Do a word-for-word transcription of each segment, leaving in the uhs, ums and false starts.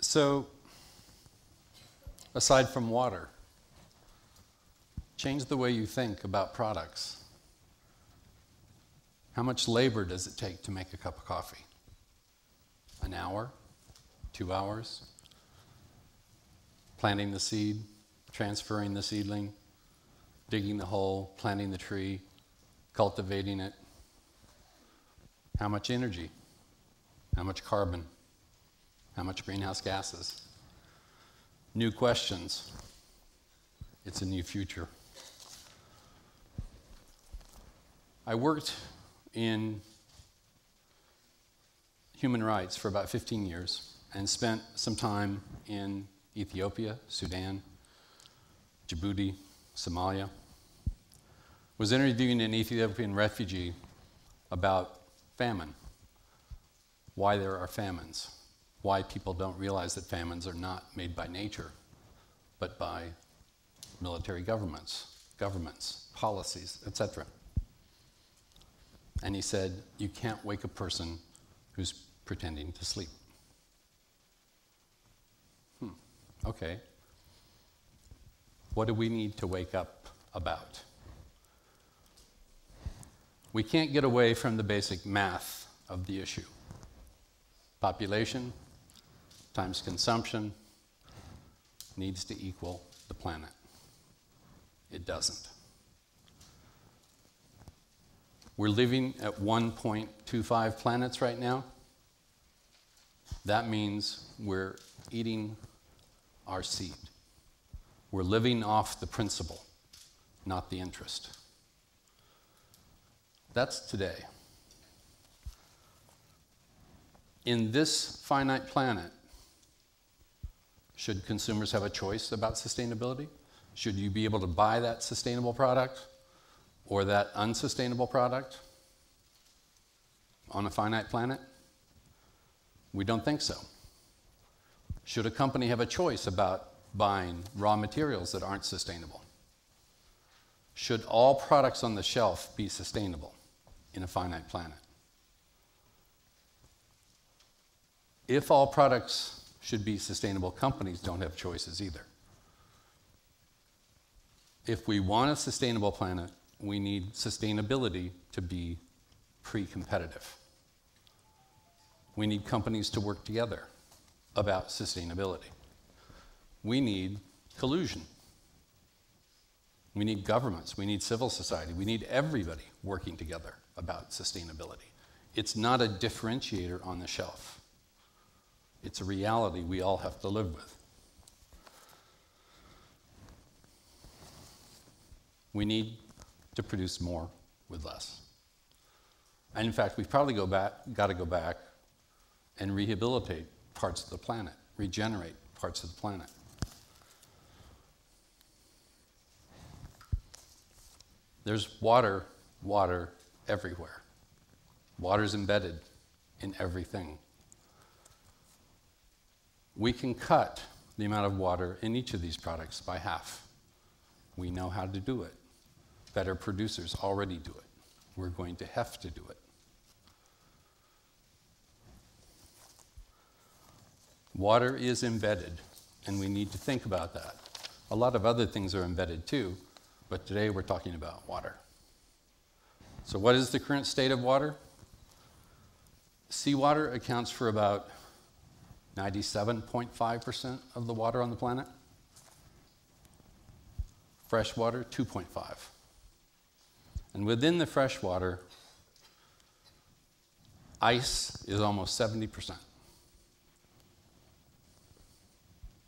So, aside from water, change the way you think about products. How much labor does it take to make a cup of coffee? An hour? Two hours? Planting the seed, transferring the seedling, digging the hole, planting the tree, cultivating it. How much energy? How much carbon? How much greenhouse gases? New questions. It's a new future. I worked in human rights for about fifteen years and spent some time in Ethiopia, Sudan, Djibouti, Somalia. Was interviewing an Ethiopian refugee about famine, why there are famines. Why people don't realize that famines are not made by nature, but by military governments, governments, policies, et cetera. And he said, you can't wake a person who's pretending to sleep. Hmm, okay. What do we need to wake up about? We can't get away from the basic math of the issue. Population times consumption needs to equal the planet. It doesn't. We're living at one point two five planets right now. That means we're eating our seed. We're living off the principle, not the interest. That's today. In this finite planet, should consumers have a choice about sustainability? Should you be able to buy that sustainable product or that unsustainable product on a finite planet? We don't think so. Should a company have a choice about buying raw materials that aren't sustainable? Should all products on the shelf be sustainable in a finite planet? If all products should be sustainable, companies don't have choices either. If we want a sustainable planet, we need sustainability to be pre-competitive. We need companies to work together about sustainability. We need collusion. We need governments. We need civil society. We need everybody working together about sustainability. It's not a differentiator on the shelf. It's a reality we all have to live with. We need to produce more with less. And in fact, we've probably go back, got to go back and rehabilitate parts of the planet, regenerate parts of the planet. There's water, water everywhere. Water's embedded in everything. We can cut the amount of water in each of these products by half. We know how to do it. Better producers already do it. We're going to have to do it. Water is embedded, and we need to think about that. A lot of other things are embedded too, but today we're talking about water. So what is the current state of water? Seawater accounts for about ninety-seven point five percent of the water on the planet. Freshwater, two point five. And within the freshwater, ice is almost seventy percent.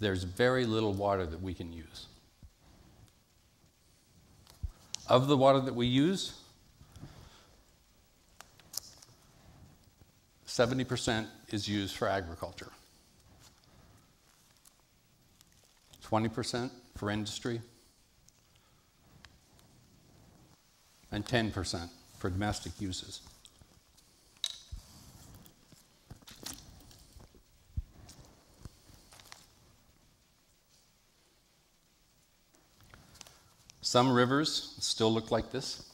There's very little water that we can use. Of the water that we use, seventy percent is used for agriculture, twenty percent for industry, and ten percent for domestic uses. Some rivers still look like this,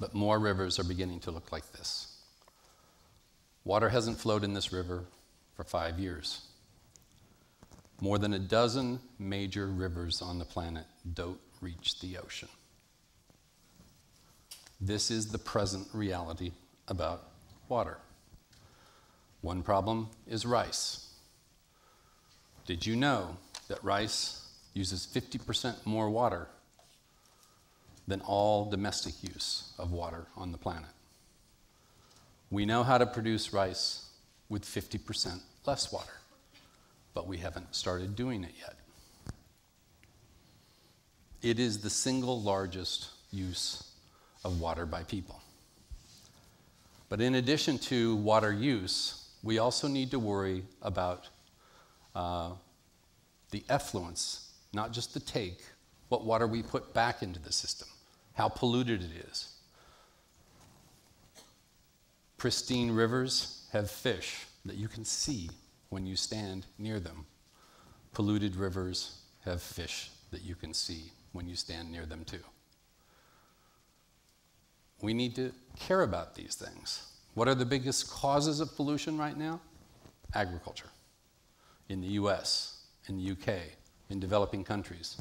but more rivers are beginning to look like this. Water hasn't flowed in this river for five years. More than a dozen major rivers on the planet don't reach the ocean. This is the present reality about water. One problem is rice. Did you know that rice uses fifty percent more water than all domestic use of water on the planet? We know how to produce rice with fifty percent less water, but we haven't started doing it yet. It is the single largest use of water by people. But in addition to water use, we also need to worry about uh, the effluence, not just the take, what water we put back into the system, how polluted it is. Pristine rivers have fish that you can see when you stand near them. Polluted rivers have fish that you can see when you stand near them too. We need to care about these things. What are the biggest causes of pollution right now? Agriculture. In the U S, in the U K, in developing countries.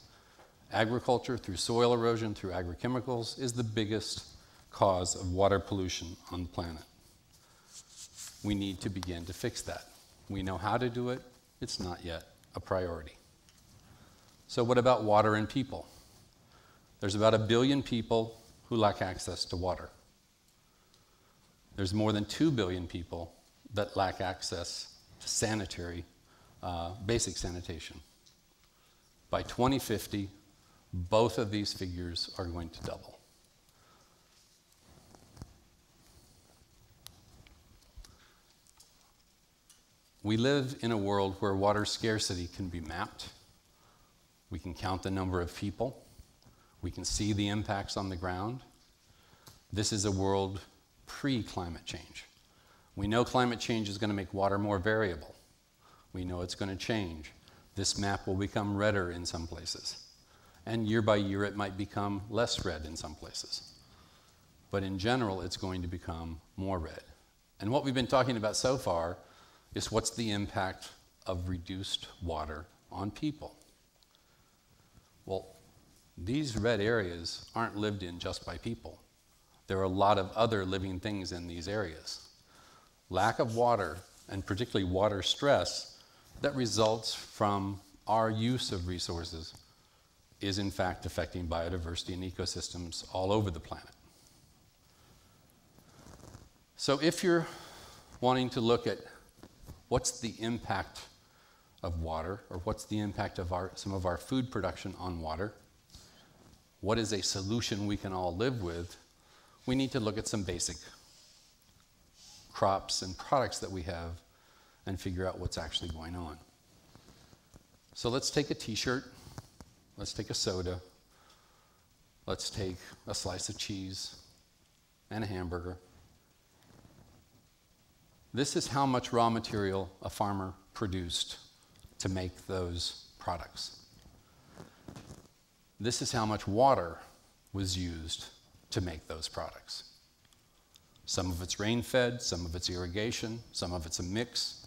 Agriculture, through soil erosion, through agrochemicals, is the biggest cause of water pollution on the planet. We need to begin to fix that. We know how to do it. It's not yet a priority. So what about water and people? There's about a billion people who lack access to water. There's more than two billion people that lack access to sanitary, uh, basic sanitation. By twenty fifty, both of these figures are going to double. We live in a world where water scarcity can be mapped. We can count the number of people. We can see the impacts on the ground. This is a world pre-climate change. We know climate change is going to make water more variable. We know it's going to change. This map will become redder in some places. And year by year, it might become less red in some places. But in general, it's going to become more red. And what we've been talking about so far is what's the impact of reduced water on people. Well, these red areas aren't lived in just by people. There are a lot of other living things in these areas. Lack of water, and particularly water stress, that results from our use of resources is in fact affecting biodiversity and ecosystems all over the planet. So if you're wanting to look at what's the impact of water, or what's the impact of our, some of our food production on water, what is a solution we can all live with, we need to look at some basic crops and products that we have and figure out what's actually going on. So let's take a t-shirt, let's take a soda, let's take a slice of cheese and a hamburger. This is how much raw material a farmer produced to make those products. This is how much water was used to make those products. Some of it's rain-fed, some of it's irrigation, some of it's a mix.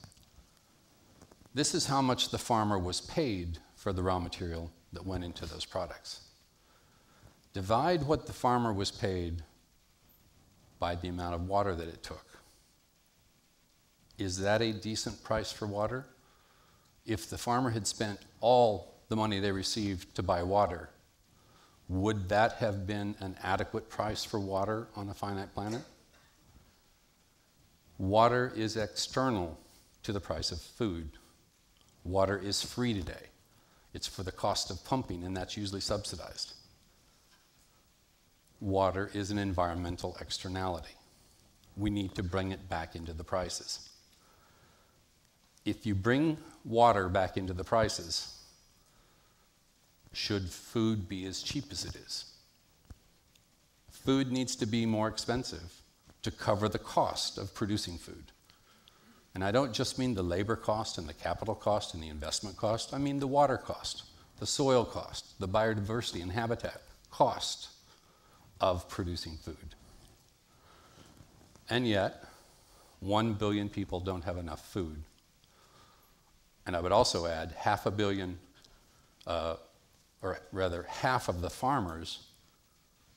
This is how much the farmer was paid for the raw material that went into those products. Divide what the farmer was paid by the amount of water that it took. Is that a decent price for water? If the farmer had spent all the money they received to buy water, would that have been an adequate price for water on a finite planet? Water is external to the price of food. Water is free today. It's for the cost of pumping, and that's usually subsidized. Water is an environmental externality. We need to bring it back into the prices. If you bring water back into the prices, should food be as cheap as it is? Food needs to be more expensive to cover the cost of producing food. And I don't just mean the labor cost and the capital cost and the investment cost. I mean the water cost, the soil cost, the biodiversity and habitat cost of producing food. And yet, one billion people don't have enough food. And I would also add half a billion, uh, or rather half of the farmers,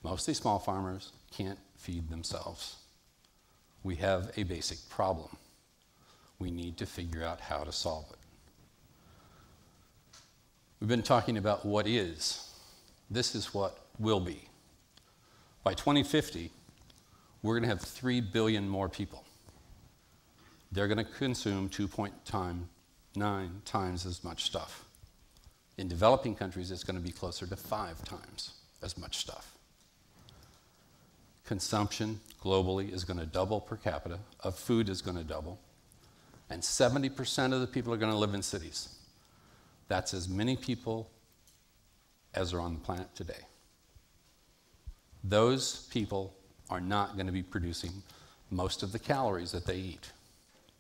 mostly small farmers, can't feed themselves. We have a basic problem. We need to figure out how to solve it. We've been talking about what is. This is what will be. By twenty fifty, we're going to have three billion more people. They're going to consume two point nine times as much stuff. In developing countries, it's going to be closer to five times as much stuff. Consumption globally is going to double per capita, of food is going to double, and seventy percent of the people are going to live in cities. That's as many people as are on the planet today. Those people are not going to be producing most of the calories that they eat.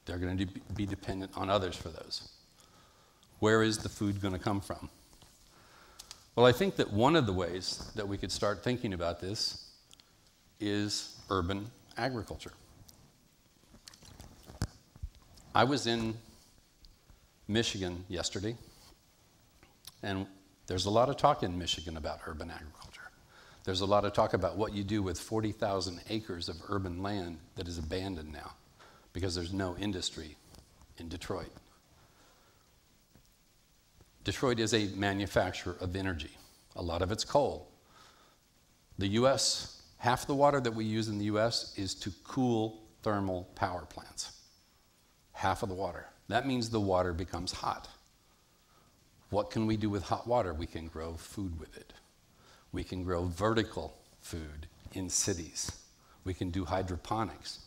They're going to be dependent on others for those. Where is the food going to come from? Well, I think that one of the ways that we could start thinking about this is urban agriculture. I was in Michigan yesterday, and there's a lot of talk in Michigan about urban agriculture. There's a lot of talk about what you do with forty thousand acres of urban land that is abandoned now because there's no industry in Detroit. Detroit is a manufacturer of energy. A lot of it's coal. The U S, half the water that we use in the U S is to cool thermal power plants. Half of the water. That means the water becomes hot. What can we do with hot water? We can grow food with it. We can grow vertical food in cities. We can do hydroponics.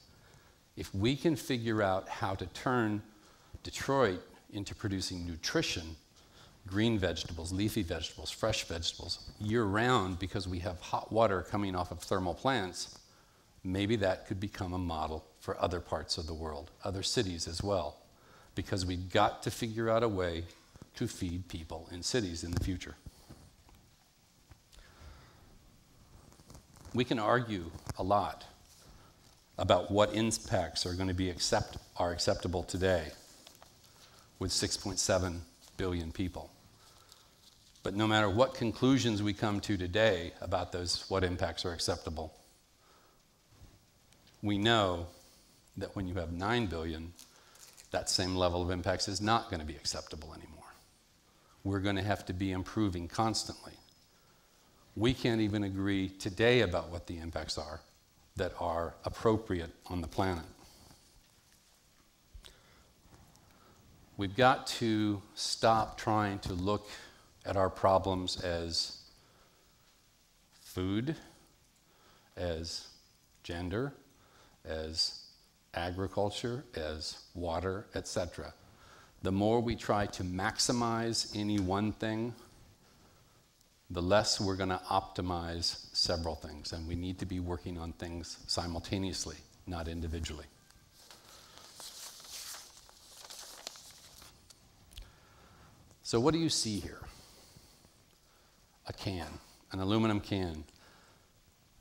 If we can figure out how to turn Detroit into producing nutrition, green vegetables, leafy vegetables, fresh vegetables, year-round because we have hot water coming off of thermal plants, maybe that could become a model for other parts of the world, other cities as well, because we've got to figure out a way to feed people in cities in the future. We can argue a lot about what impacts are going to be accept, are acceptable today with six point seven billion people. But no matter what conclusions we come to today about those, what impacts are acceptable, we know that when you have nine billion, that same level of impacts is not going to be acceptable anymore. We're going to have to be improving constantly. We can't even agree today about what the impacts are that are appropriate on the planet. We've got to stop trying to look at our problems as food, as gender, as agriculture, as water, et cetera. The more we try to maximize any one thing, the less we're going to optimize several things. And we need to be working on things simultaneously, not individually. So what do you see here? A can, an aluminum can,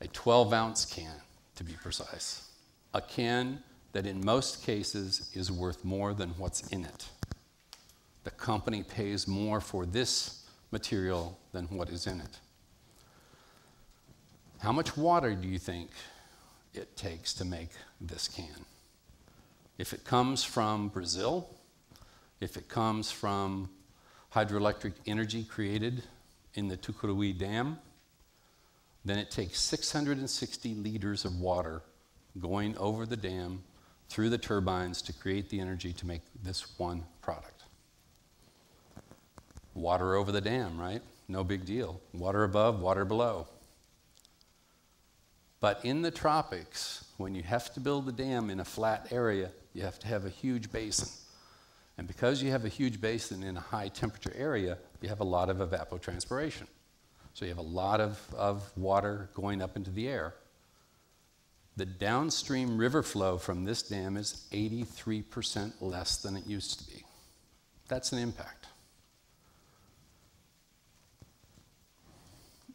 a twelve ounce can, to be precise. A can that in most cases is worth more than what's in it. The company pays more for this material than what is in it. How much water do you think it takes to make this can? If it comes from Brazil, if it comes from hydroelectric energy created in the Tucuruí Dam, then it takes six hundred sixty liters of water going over the dam through the turbines to create the energy to make this one product. Water over the dam, right? No big deal. Water above, water below. But in the tropics, when you have to build a dam in a flat area, you have to have a huge basin. And because you have a huge basin in a high temperature area, you have a lot of evapotranspiration. So you have a lot of, of water going up into the air. The downstream river flow from this dam is eighty-three percent less than it used to be. That's an impact.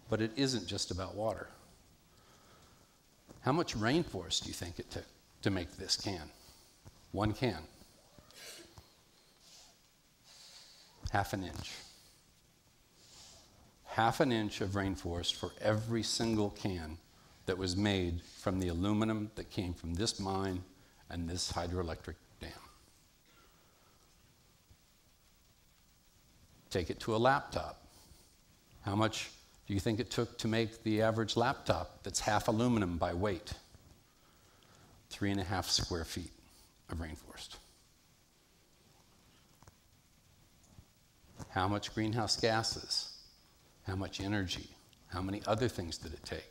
But it isn't just about water. How much rainforest do you think it took to make this can? One can. Half an inch. Half an inch of rainforest for every single can that was made from the aluminum that came from this mine and this hydroelectric dam. Take it to a laptop. How much do you think it took to make the average laptop that's half aluminum by weight? Three and a half square feet of rainforest. How much greenhouse gases? How much energy? How many other things did it take?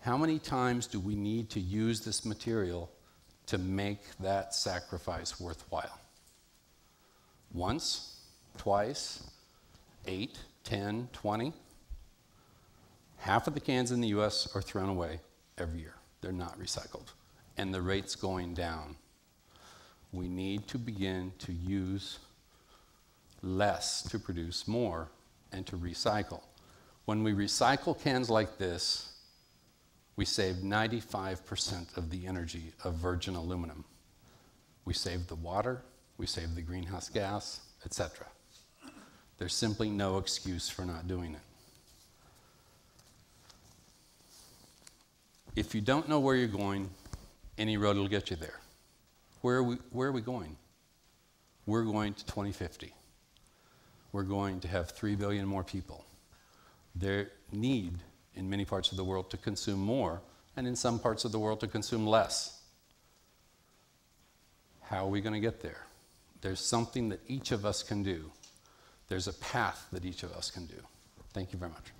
How many times do we need to use this material to make that sacrifice worthwhile? Once, twice, eight, ten, twenty? Half of the cans in the U S are thrown away every year. They're not recycled. And the rate's going down. We need to begin to use less to produce more and to recycle. When we recycle cans like this, we save ninety-five percent of the energy of virgin aluminum. We save the water, we save the greenhouse gas, et cetera. There's simply no excuse for not doing it. If you don't know where you're going, any road will get you there. Where are we, where are we going? We're going to twenty fifty. We're going to have three billion more people. Their need in many parts of the world to consume more, and in some parts of the world to consume less. How are we going to get there? There's something that each of us can do. There's a path that each of us can do. Thank you very much.